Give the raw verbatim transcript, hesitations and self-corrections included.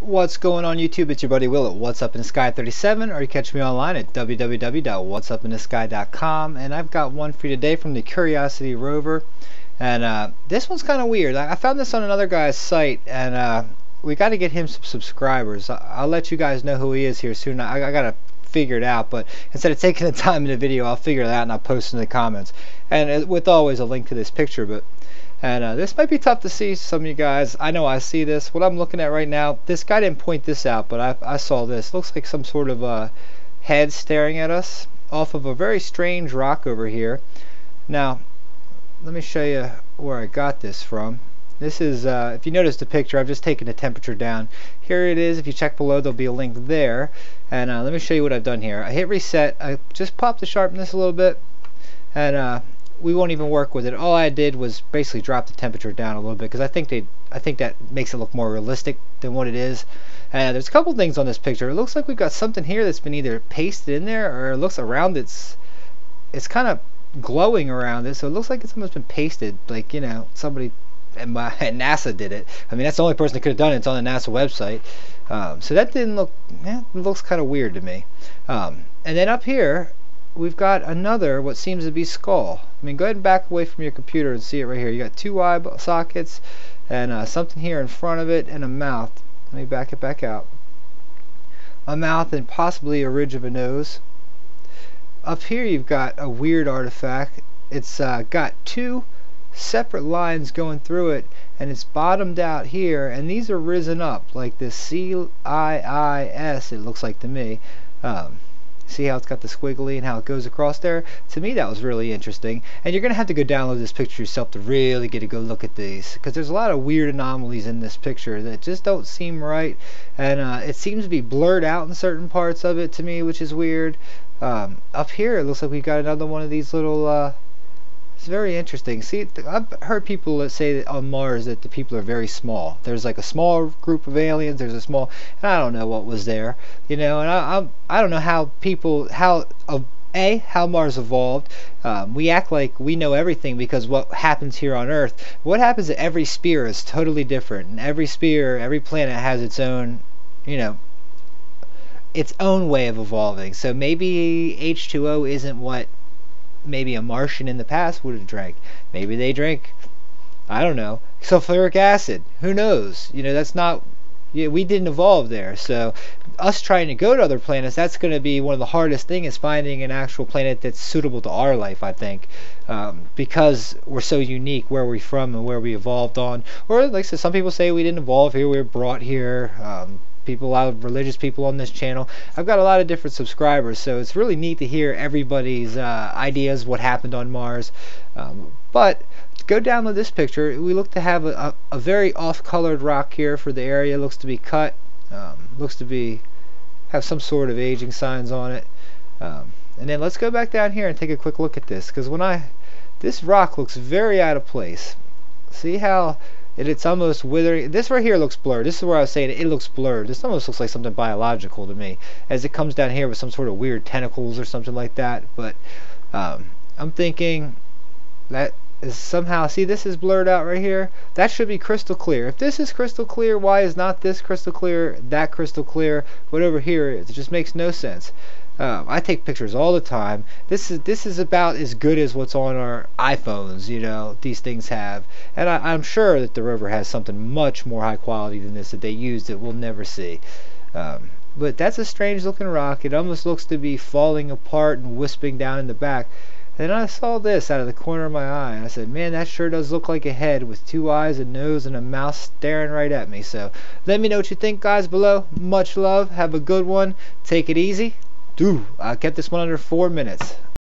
What's going on YouTube? It's your buddy Will at What's Up in the Sky thirty-seven, or you catch me online at w w w dot whats up in the sky dot com, and I've got one for you today from the Curiosity Rover. And uh, this one's kind of weird. I found this on another guy's site, and uh, we got to get him some subscribers. I'll let you guys know who he is here soon. I, I got to figure it out, but instead of taking the time in the video, I'll figure it out and I'll post in the comments. And with always a link to this picture, but And uh, this might be tough to see some of you guys. I know I see this. What I'm looking at right now, this guy didn't point this out, but I, I saw this. Looks like some sort of uh, head staring at us off of a very strange rock over here. Now, let me show you where I got this from. This is, uh, if you notice the picture, I've just taken the temperature down. Here it is. If you check below, there'll be a link there. And uh, let me show you what I've done here. I hit reset. I just popped the sharpness a little bit. And, uh... we won't even work with it. All I did was basically drop the temperature down a little bit because I think they, I think that makes it look more realistic than what it is. And uh, there's a couple things on this picture. It looks like we've got something here that's been either pasted in there, or it looks around. It's, it's kind of glowing around it, so it looks like it's almost been pasted. Like, you know, somebody at, my, at NASA did it. I mean, that's the only person that could have done it. It's on the NASA website. Um, so that didn't look. Eh, it looks kind of weird to me. Um, and then up here, we've got another, what seems to be skull. I mean, go ahead and back away from your computer and see it right here. You got two eye sockets and uh, something here in front of it and a mouth. Let me back it back out. A mouth and possibly a ridge of a nose. Up here you've got a weird artifact. It's uh, got two separate lines going through it, and it's bottomed out here, and these are risen up like this C I I S, it looks like to me. Um, See how it's got the squiggly and how it goes across there? To me, that was really interesting. And you're going to have to go download this picture yourself to really get a good look at these, because there's a lot of weird anomalies in this picture that just don't seem right. And uh, it seems to be blurred out in certain parts of it to me, which is weird. Um, up here, it looks like we've got another one of these little... Uh, it's very interesting. See, I've heard people that say that on Mars that the people are very small. There's like a small group of aliens. There's a small, and I don't know what was there, you know. And I, I'm, I don't know how people, how uh, a how Mars evolved. Um, we act like we know everything because what happens here on Earth. What happens at every sphere is totally different, and every sphere, every planet has its own, you know, its own way of evolving. So maybe H two O isn't what. Maybe a Martian in the past would have drank. Maybe they drink, I don't know, sulfuric acid. Who knows? You know, that's not, yeah, we didn't evolve there. So us trying to go to other planets, that's going to be one of the hardest things, is finding an actual planet that's suitable to our life, I think. Um, because we're so unique where we're from and where we evolved on. Or like so some people say, we didn't evolve here, we were brought here. Um, people, a lot of religious people on this channel. I've got a lot of different subscribers, so it's really neat to hear everybody's uh, ideas, what happened on Mars. Um, but go download this picture. We look to have a, a, a very off-colored rock here for the area. Looks to be cut. Um, looks to be have some sort of aging signs on it. Um, and then let's go back down here and take a quick look at this, because when I this rock looks very out of place. See how It, it's almost withering. This right here looks blurred. This is where I was saying it, it looks blurred. This almost looks like something biological to me, as it comes down here with some sort of weird tentacles or something like that. But um, I'm thinking that is somehow. See, this is blurred out right here. That should be crystal clear. If this is crystal clear, why is not this crystal clear? That crystal clear? What over here is? It just makes no sense. Um, I take pictures all the time. This is this is about as good as what's on our iPhones, you know, these things have. And I, I'm sure that the rover has something much more high quality than this that they use that we'll never see. Um, but that's a strange looking rock. It almost looks to be falling apart and wisping down in the back. And I saw this out of the corner of my eye, and I said, man, that sure does look like a head with two eyes, a nose, and a mouth staring right at me. So let me know what you think, guys, below. Much love. Have a good one. Take it easy. Dude, I kept this one under four minutes.